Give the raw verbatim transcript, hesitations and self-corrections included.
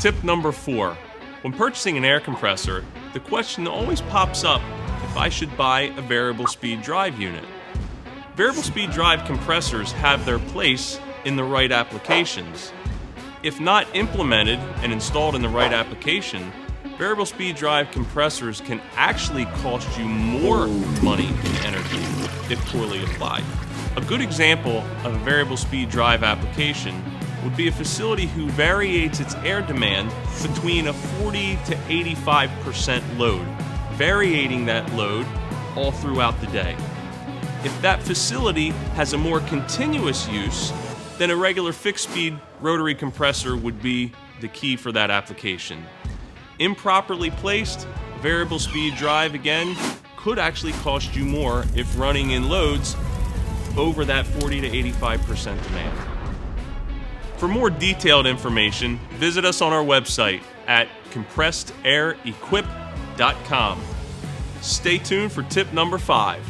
Tip number four. When purchasing an air compressor, the question always pops up if I should buy a variable speed drive unit. Variable speed drive compressors have their place in the right applications. If not implemented and installed in the right application, variable speed drive compressors can actually cost you more money and energy if poorly applied. A good example of a variable speed drive application would be a facility who variates its air demand between a forty to eighty-five percent load, variating that load all throughout the day. If that facility has a more continuous use, then a regular fixed speed rotary compressor would be the key for that application. Improperly placed, variable speed drive again could actually cost you more if running in loads over that forty to eighty-five percent demand. For more detailed information, visit us on our website at compressed air equip dot com. Stay tuned for tip number five.